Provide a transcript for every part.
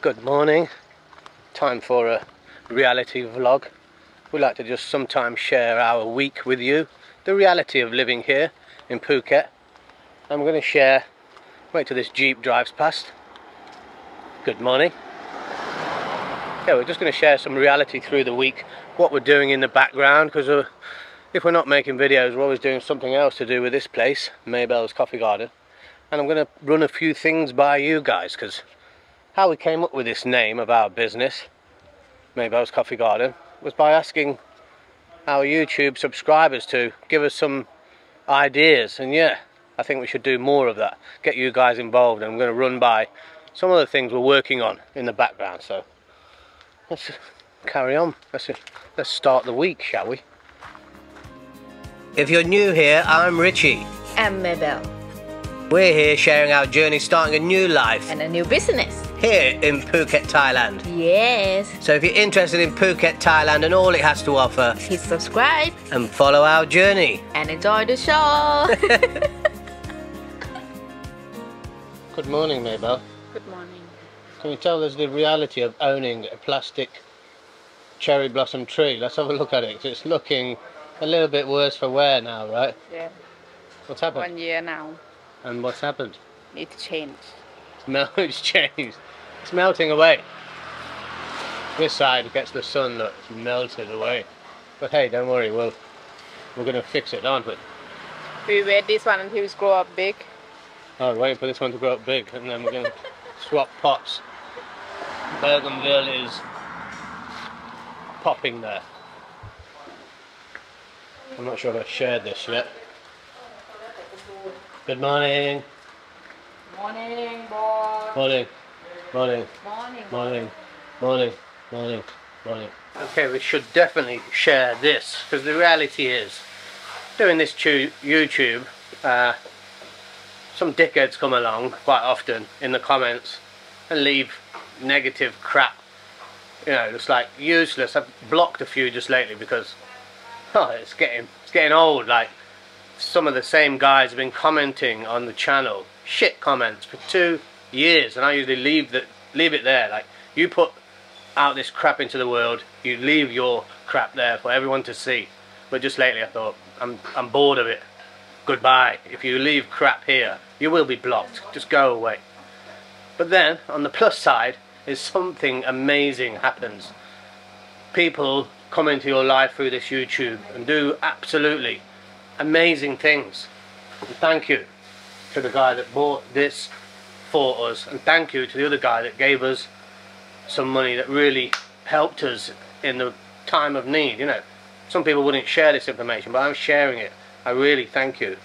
Good morning. Time for a reality vlog. We like to just sometimes share our week with you, the reality of living here in Phuket. I'm going to share, wait till this Jeep drives past. Good morning. Yeah, we're just going to share some reality through the week, what we're doing in the background, because if we're not making videos, we're always doing something else to do with this place, Maybelle's Coffee Garden. And I'm going to run a few things by you guys, because how we came up with this name of our business, Maybelle's Coffee Garden, was by asking our YouTube subscribers to give us some ideas. And yeah, I think we should do more of that, get you guys involved. And I'm going to run by some of the things we're working on in the background. So let's carry on. Let's start the week, shall we? If you're new here, I'm Richie. And Maybelle. We're here sharing our journey, starting a new life. And a new business. Here in Phuket, Thailand. Yes. So if you're interested in Phuket, Thailand and all it has to offer, hit subscribe. And follow our journey. And enjoy the show. Good morning, Maybelle. Good morning. Can you tell us the reality of owning a plastic cherry blossom tree? Let's have a look at it, because it's looking a little bit worse for wear now, right? Yeah. What's happened? 1 year now. And what's happened? It's changed. No, it's changed. It's melting away. This side gets the sun, look, it's melted away. But hey, don't worry, we're going to fix it, aren't we? We wait this one until it grows up big. Oh, wait for this one to grow up big, and then we're going to swap pots. Bougainville is popping there. I'm not sure if I've shared this yet. Good morning. Morning, boy. Morning. Morning. Morning. Morning. Morning. Morning. Morning. Okay, we should definitely share this, because the reality is, doing this YouTube, some dickheads come along quite often in the comments and leave negative crap. You know, it's like useless. I've blocked a few just lately because, oh, it's getting old. Like, some of the same guys have been commenting on the channel shit comments for 2 years, and I usually leave it there. Like, you put out this crap into the world, you leave your crap there for everyone to see. But just lately I thought, I'm bored of it. Goodbye. If you leave crap here, you will be blocked. Just go away. But then on the plus side is something amazing happens. People come into your life through this YouTube and do absolutely amazing things. And thank you to the guy that bought this for us, and thank you to the other guy that gave us some money that really helped us in the time of need. You know, some people wouldn't share this information, but I'm sharing it. I really thank you,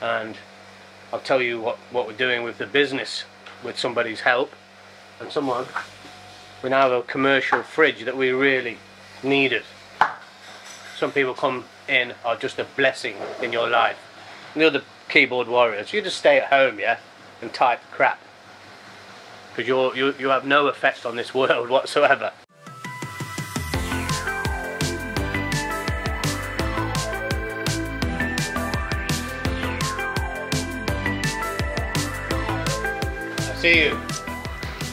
and I'll tell you what we're doing with the business with somebody's help. And someone, we now have a commercial fridge that we really needed. Some people come in are just a blessing in your life. And the other keyboard warriors, you just stay at home, yeah, and type crap, because you have no effect on this world whatsoever. I see you.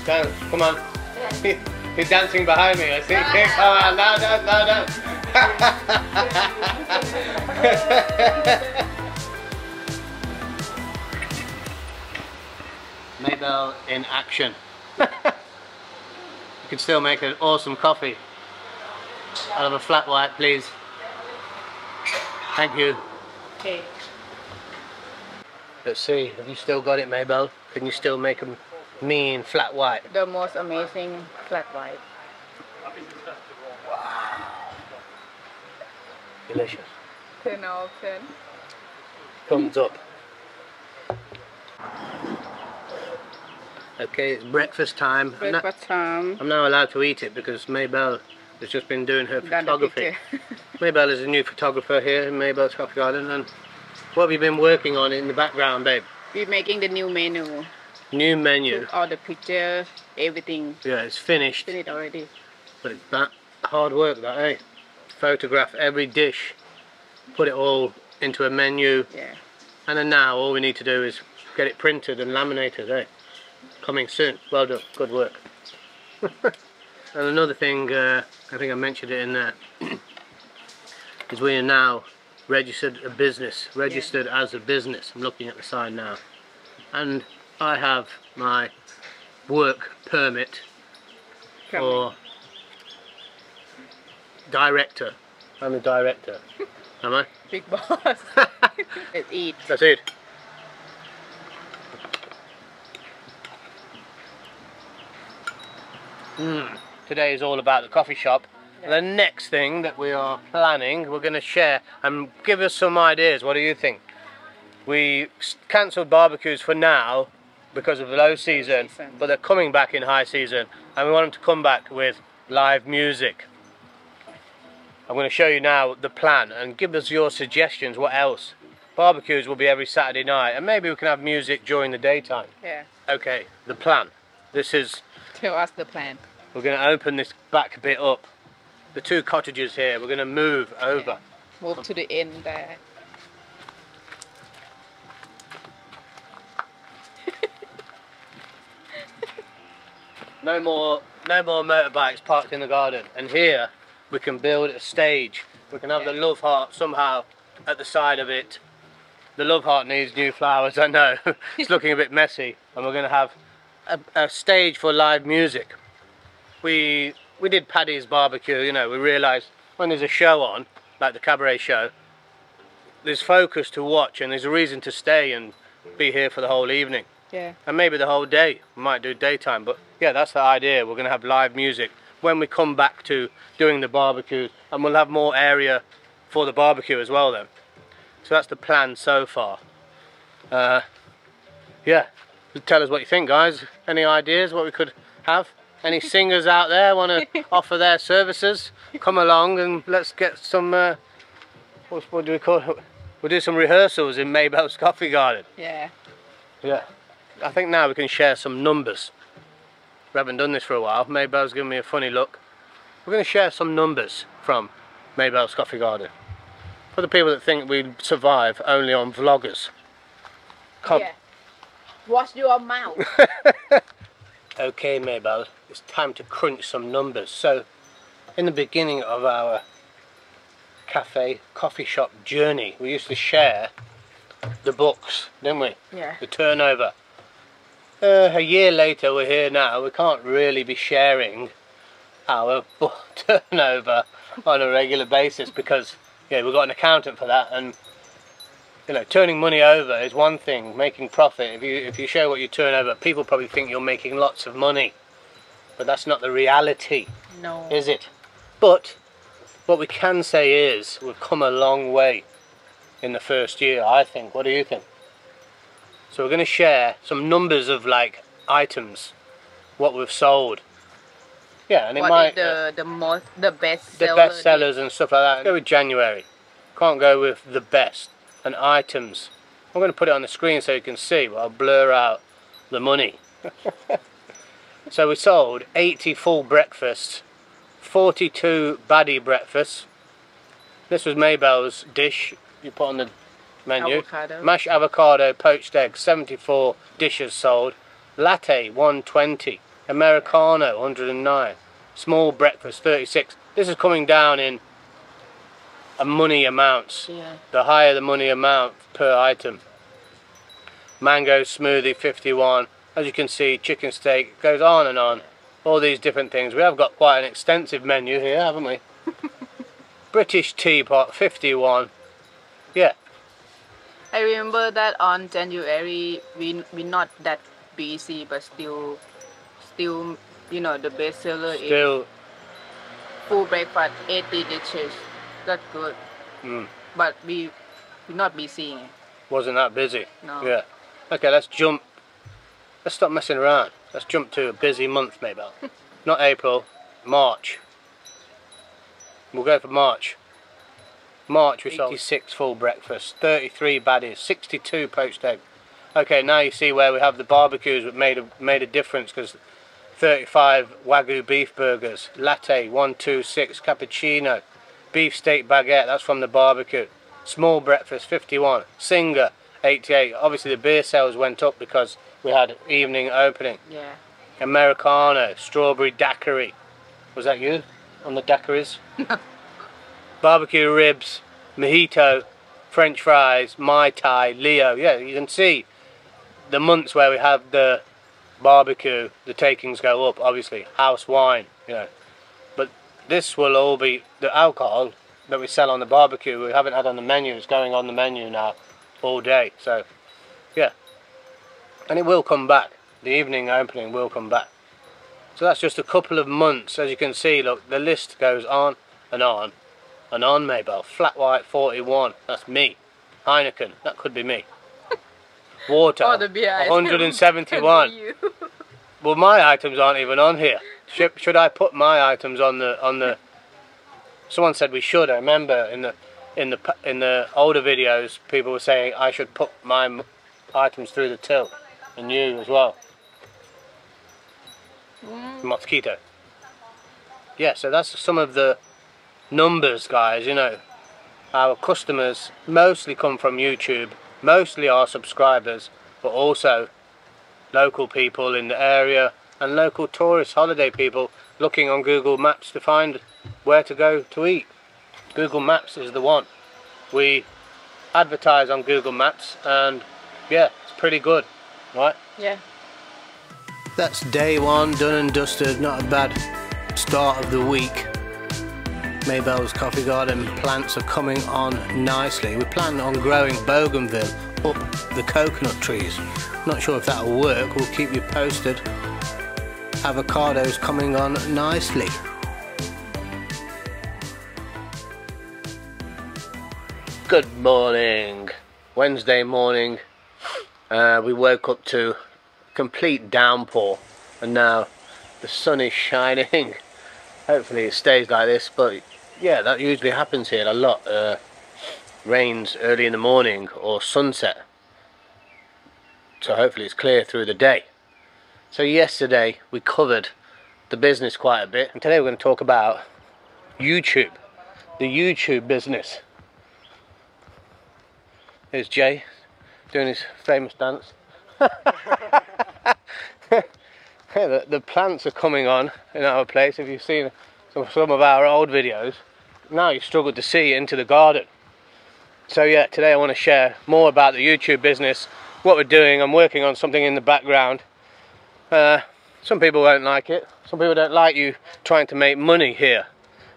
Dance, come on. You're dancing behind me. I see you. Come on, louder, louder. Maybelle in action. You can still make an awesome coffee. I'll have a flat white, please. Thank you. Okay. Let's see, have you still got it, Maybelle? Can you still make a mean flat white? The most amazing flat white. Delicious. 10 out of 10. Thumbs up. Okay, it's breakfast time. Breakfast time. I'm now allowed to eat it because Maybelle has just been doing her photography. Maybelle is a new photographer here in Maybelle's Coffee Garden. And what have you been working on in the background, babe? We're making the new menu. New menu. With all the pictures, everything. Yeah, it's finished. Finished already. But it's that hard work, that, eh? Photograph every dish, put it all into a menu, yeah. And then now all we need to do is get it printed and laminated, eh? Coming soon. Well done, good work. And another thing, I think I mentioned it in there, is we are now registered as a business. I'm looking at the sign now, and I have my work permit for director. I'm a director. Am I? Big boss. Let's eat. Let's eat. Today is all about the coffee shop. The next thing that we are planning, we're going to share and give us some ideas. What do you think? We cancelled barbecues for now because of the low season, but they're coming back in high season, and we want them to come back with live music. I'm going to show you now the plan and give us your suggestions. What else? Barbecues will be every Saturday night, and maybe we can have music during the daytime. Yeah. Okay, the plan. This is... Tell us the plan. We're going to open this back bit up. The two cottages here, we're going to move over. Yeah. Move to the end there. No more motorbikes parked in the garden. And here we can build a stage. We can have the love heart somehow at the side of it. The love heart needs new flowers, I know. It's looking a bit messy. And we're going to have a stage for live music. We did Paddy's barbecue, you know, we realised when there's a show on, like the cabaret show, there's focus to watch and there's a reason to stay and be here for the whole evening. Yeah. And maybe the whole day. We might do daytime, but yeah, that's the idea. We're going to have live music when we come back to doing the barbecue, and we'll have more area for the barbecue as well then. So that's the plan so far. Yeah, tell us what you think, guys. Any ideas what we could have? Any singers out there want to offer their services? Come along and let's get some, what do we call it? We'll do some rehearsals in Maybelle's Coffee Garden. Yeah. Yeah. I think now we can share some numbers. We haven't done this for a while. Maybelle's giving me a funny look. We're going to share some numbers from Maybelle's Coffee Garden. For the people that think we survive only on vloggers. Come. Yeah. Wash your mouth. Okay, Maybelle, it's time to crunch some numbers. So, in the beginning of our coffee shop journey, we used to share the books, didn't we? Yeah. The turnover. A year later, we're here now. We can't really be sharing our turnover on a regular basis because, yeah, we've got an accountant for that. And you know, turning money over is one thing, making profit. If you show what you turn over, people probably think you're making lots of money. But that's not the reality. No. Is it? But what we can say is we've come a long way in the first year, I think. What do you think? So we're going to share some numbers of, like, items, what we've sold. Yeah, and it might... The best sellers and stuff like that. Go with January. Can't go with the best. And items. I'm going to put it on the screen so you can see, but I'll blur out the money. So we sold 80 full breakfasts, 42 baddie breakfasts. This was Maybelle's dish you put on the menu. Avocado. Mashed avocado, poached eggs, 74 dishes sold. Latte, 120. Americano, 109. Small breakfast, 36. This is coming down in money amounts. Yeah. The higher the money amount per item. Mango smoothie 51. As you can see, chicken steak, goes on and on. All these different things. We have got quite an extensive menu here, haven't we? British teapot 51. Yeah. I remember that on January we're not that busy, but still you know, the best seller is full breakfast 80 dishes. That's good. But we would not be seeing it. Wasn't that busy? No. Yeah. Okay, let's jump. Let's stop messing around. Let's jump to a busy month, Maybelle. Not April, March. We'll go for March. March we sold 86 full breakfasts, 33 baddies, 62 poached egg. Okay, now you see where we have the barbecues that made a difference, because 35 Wagyu beef burgers, latte 126, cappuccino, beef steak baguette, that's from the barbecue. Small breakfast 51, Singer 88. Obviously the beer sales went up because we had evening opening. Yeah. Americano, strawberry daiquiri. Was that you on the daiquiris? No. Barbecue ribs, mojito, French fries, Mai Tai, Leo. Yeah, you can see the months where we have the barbecue, the takings go up, obviously. House wine, you know. But this will all be the alcohol that we sell on the barbecue. We haven't had on the menu. It's going on the menu now all day. So, yeah. And it will come back. The evening opening will come back. So that's just a couple of months. As you can see, look, the list goes on and on and on. Maybelle, flat white 41, that's me. Heineken, that could be me. Water, oh, the beer 171. Well, my items aren't even on here. Should I put my items on the Someone said we should. I remember in the older videos, people were saying I should put my items through the till, and you as well. Mosquito. Yeah, so that's some of the numbers, guys. You know, our customers mostly come from YouTube, mostly our subscribers, but also local people in the area and local tourist holiday people looking on Google Maps to find where to go to eat. Google Maps is the one. We advertise on Google Maps, and yeah, it's pretty good, right? Yeah. That's day one, done and dusted. Not a bad start of the week. Maybelle's Coffee Garden plants are coming on nicely. We plan on growing bougainville up the coconut trees. Not sure if that'll work. We'll keep you posted. Avocados coming on nicely. Good morning. Wednesday morning. We woke up to complete downpour, and now the sun is shining. Hopefully it stays like this, but yeah, that usually happens here a lot. Rains early in the morning or sunset, so hopefully it's clear through the day. So yesterday we covered the business quite a bit, and today we're going to talk about YouTube, the YouTube business. Here's Jay doing his famous dance. Yeah, the plants are coming on in our place. If you've seen some of our old videos, now you struggle to see into the garden. So yeah, today I want to share more about the YouTube business, what we're doing. I'm working on something in the background. Some people won't like it. Some people don't like you trying to make money here.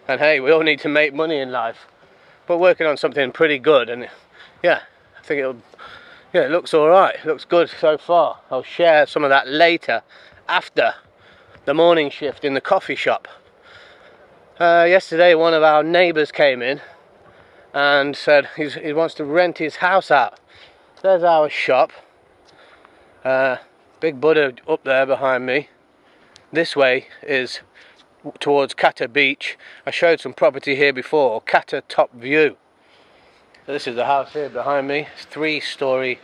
And hey, we all need to make money in life. But working on something pretty good, and yeah, I think it'll... yeah, it looks alright, it looks good so far. I'll share some of that later, after the morning shift in the coffee shop. Yesterday one of our neighbours came in and said he wants to rent his house out. There's our shop. Big Buddha up there behind me. This way is towards Kata Beach. I showed some property here before, Kata Top View. So this is the house here behind me. It's 3-storey.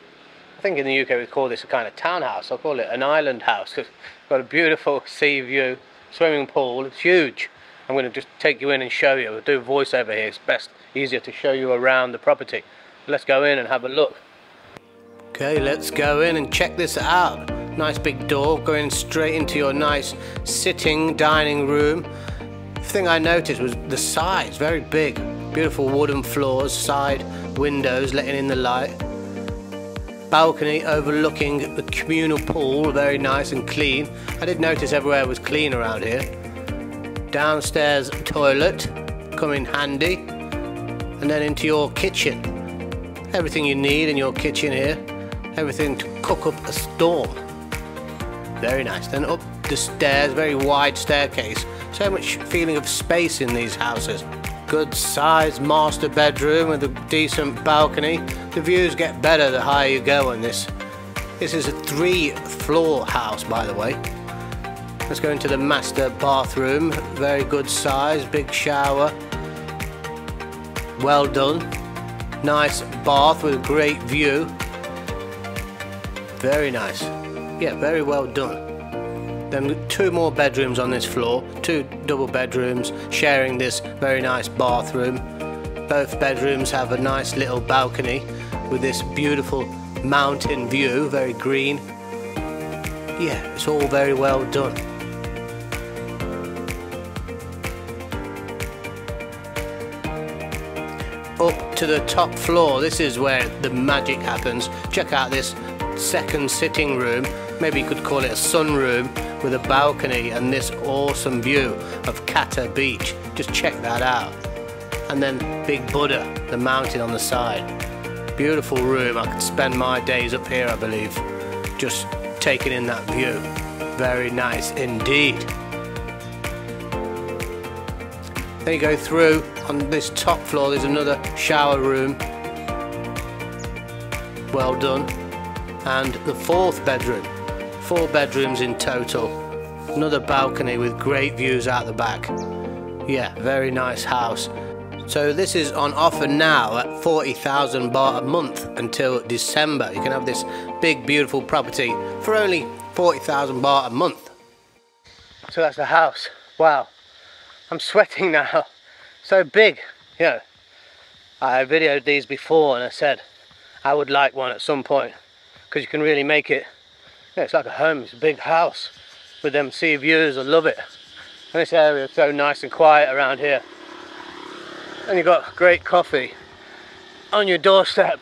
I think in the UK we call this a kind of townhouse. I'll call it an island house, because it's got a beautiful sea view, swimming pool. It's huge. I'm going to just take you in and show you. We'll do voiceover here. It's best, easier to show you around the property. Let's go in and have a look. Okay, let's go in and check this out. Nice big door going straight into your nice sitting dining room. The thing I noticed was the size, very big. Beautiful wooden floors, side windows letting in the light. Balcony overlooking the communal pool, very nice and clean. I did notice everywhere was clean around here. Downstairs toilet, come in handy. And then into your kitchen. Everything you need in your kitchen here. Everything to cook up a storm. Very nice. Then up the stairs, very wide staircase. So much feeling of space in these houses. Good sized master bedroom with a decent balcony. The views get better the higher you go on this. This is a 3-floor house, by the way. Let's go into the master bathroom. Very good size, big shower. Well done. Nice bath with a great view. Very nice. Yeah, very well done. Then 2 more bedrooms on this floor, 2 double bedrooms sharing this very nice bathroom. Both bedrooms have a nice little balcony with this beautiful mountain view, very green. yeah, it's all very well done. Up to the top floor, this is where the magic happens. Check out this second sitting room, maybe you could call it a sunroom, with a balcony and this awesome view of Kata Beach. Just check that out. And then Big Buddha, the mountain on the side. Beautiful room. I could spend my days up here, I believe, just taking in that view. Very nice indeed. Then you go through on this top floor, there's another shower room. Well done. And the fourth bedroom. 4 bedrooms in total. Another balcony with great views out the back. Yeah, very nice house. So this is on offer now at 40,000 baht a month until December. You can have this big beautiful property for only 40,000 baht a month. So that's the house. Wow, I'm sweating now. So big, you know. I videoed these before and I said I would like one at some point, because you can really make it, yeah, it's like a home. It's a big house with them sea views. I love it. And this area is so nice and quiet around here. And you've got great coffee on your doorstep.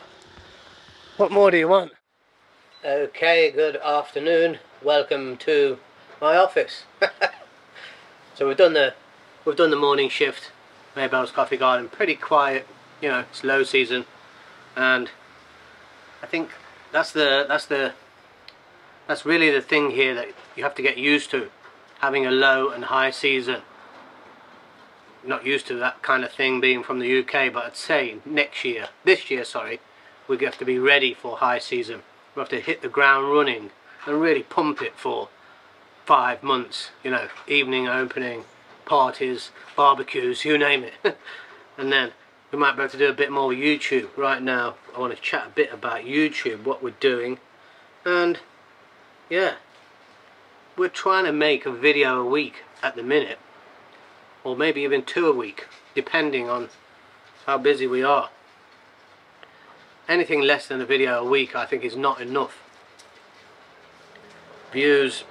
What more do you want? Okay, good afternoon. Welcome to my office. So we've done the morning shift, Maybelle's Coffee Garden. Pretty quiet, you know, it's low season. And I think that's really the thing here that you have to get used to, having a low and high season. Not used to that kind of thing being from the UK, but I'd say this year, we have to be ready for high season. We have to hit the ground running and really pump it for 5 months, you know, evening opening, parties, barbecues, you name it. And then we might be able to do a bit more with YouTube. Right now I want to chat a bit about YouTube, what we're doing, and yeah, we're trying to make a video a week at the minute, or maybe even 2 a week, depending on how busy we are. Anything less than a video a week I think is not enough. Views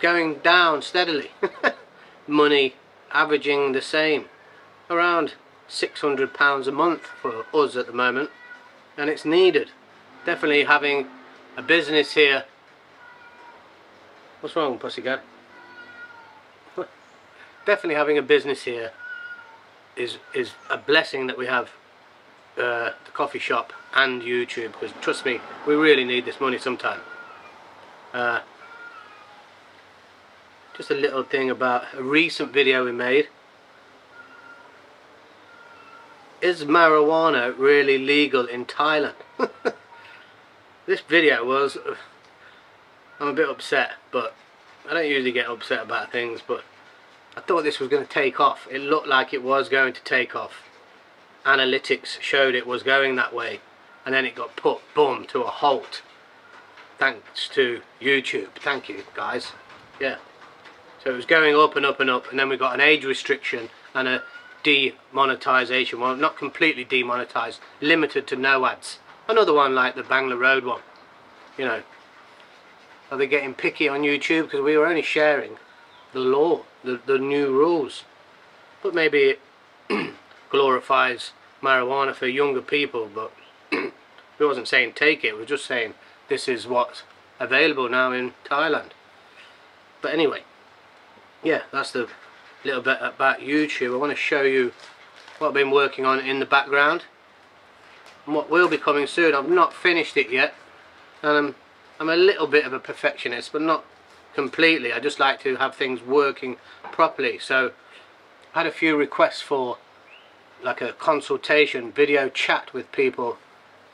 going down steadily. Money averaging the same, around £600 a month for us at the moment, and it's needed. Definitely having a business here. What's wrong, pussycat? Definitely having a business here is a blessing that we have the coffee shop and YouTube, because trust me, we really need this money sometime. Just a little thing about a recent video we made. Is marijuana really legal in Thailand? This video was... I'm a bit upset, but I don't usually get upset about things, but I thought this was going to take off. It looked like it was going to take off. Analytics showed it was going that way, and then it got put, boom, to a halt. Thanks to YouTube. Thank you, guys. Yeah. So it was going up and up and up, and then we got an age restriction and a demonetization. Well, not completely demonetized, limited to no ads. Another one like the Bangla Road one. You know, are they getting picky on YouTube? Because we were only sharing the law, the new rules, but maybe it glorifies marijuana for younger people. But we wasn't saying take it, we were just saying this is what's available now in Thailand. But anyway, yeah, that's the little bit about YouTube. I want to show you what I've been working on in the background and what will be coming soon. I've not finished it yet, and I'm a little bit of a perfectionist, but not completely. I just like to have things working properly. So I had a few requests for like a consultation video chat with people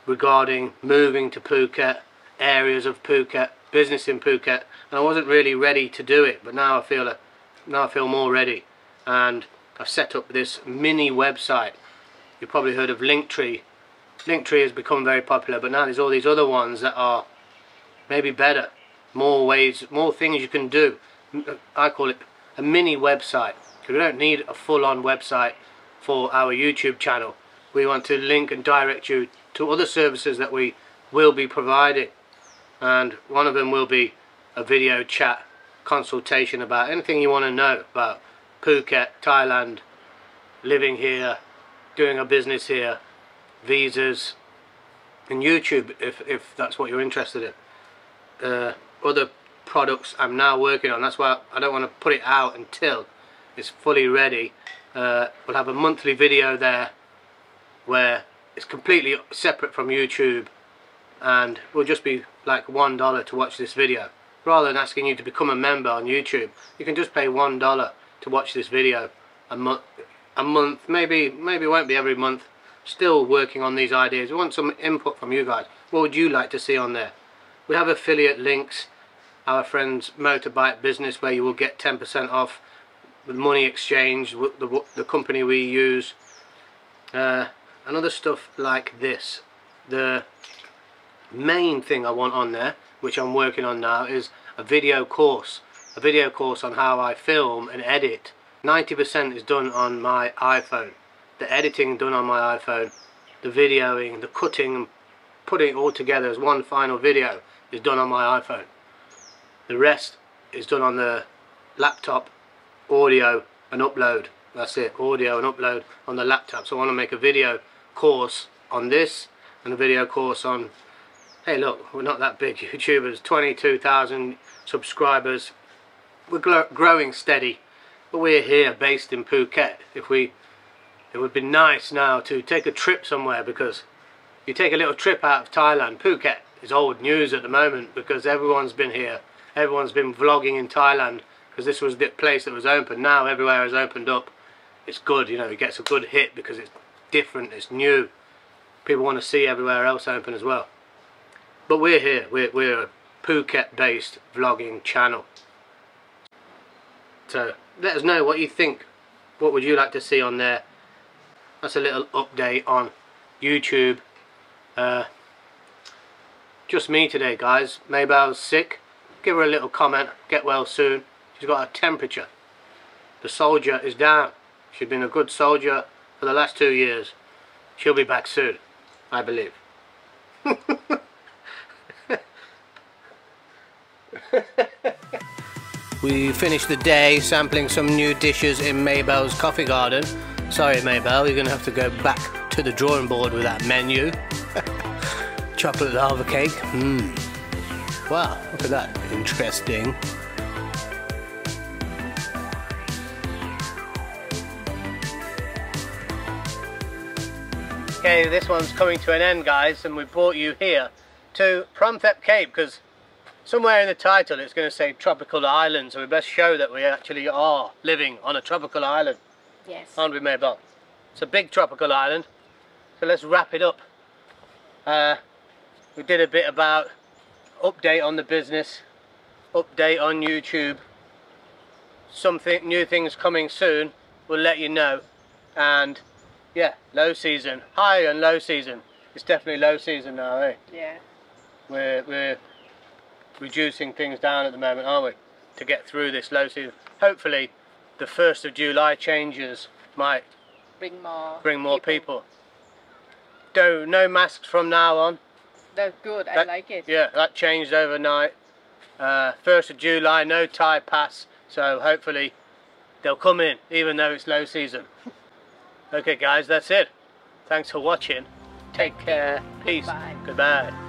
regarding moving to Phuket, areas of Phuket, business in Phuket, and I wasn't really ready to do it, but now I feel more ready, and I've set up this mini website. You've probably heard of Linktree. Linktree has become very popular, but now there's all these other ones that are maybe better. More ways, more things you can do. I call it a mini website, because we don't need a full-on website for our YouTube channel. We want to link and direct you to other services that we will be providing, and one of them will be a video chat consultation about anything you want to know about Phuket, Thailand, living here, doing a business here, visas, and YouTube if that's what you're interested in. Other products I'm now working on, that's why I don't want to put it out until it's fully ready. We'll have a monthly video there where it's completely separate from YouTube, and will just be like $1 to watch this video. Rather than asking you to become a member on YouTube, you can just pay $1 to watch this video a month. Maybe it won't be every month. Still working on these ideas. We want some input from you guys. What would you like to see on there? We have affiliate links, our friend's motorbike business, where you will get 10% off the money exchange, the company we use, and other stuff like this. The main thing I want on there, which I'm working on now, is a video course on how I film and edit. 90% is done on my iPhone, the editing done on my iPhone, the videoing, the cutting and putting it all together as one final video is done on my iPhone. The rest is done on the laptop, audio and upload. That's it, audio and upload on the laptop. So I want to make a video course on this and a video course on, hey look, we're not that big YouTubers, 22,000 subscribers. We're growing steady, but we're here based in Phuket. It would be nice now to take a trip somewhere, because you take a little trip out of Thailand. Phuket is old news at the moment because everyone's been here. Everyone's been vlogging in Thailand because this was the place that was open. Now everywhere has opened up. It's good, you know, it gets a good hit because it's different, it's new. People want to see everywhere else open as well. But we're here. We're a Phuket-based vlogging channel. So let us know what you think. What would you like to see on there? That's a little update on YouTube. Just me today, guys. Maybelle's sick. Give her a little comment. Get well soon. She's got a temperature. The soldier is down. She's been a good soldier for the last 2 years. She'll be back soon, I believe. We finished the day sampling some new dishes in Maybelle's Coffee Garden. Sorry Maybelle, you're going to have to go back to the drawing board with that menu. Chocolate lava cake, wow, look at that, interesting. Okay, this one's coming to an end, guys, and we brought you here to Promthep Cape, because somewhere in the title it's going to say tropical island, so we best show that we actually are living on a tropical island. Yes. Aren't we, Maybelle? It's a big tropical island. So let's wrap it up. We did a bit about update on the business, update on YouTube, something new things coming soon. We'll let you know. And yeah, low season, high and low season. It's definitely low season now, eh? Yeah. We're reducing things down at the moment, aren't we, to get through this low season. Hopefully the 1st of July changes might bring more people. No masks from now on. That's good, I like it. Yeah, that changed overnight. 1st of July, no Thai pass, so hopefully they'll come in even though it's low season. Okay guys, that's it. Thanks for watching. Take care. Peace. Goodbye.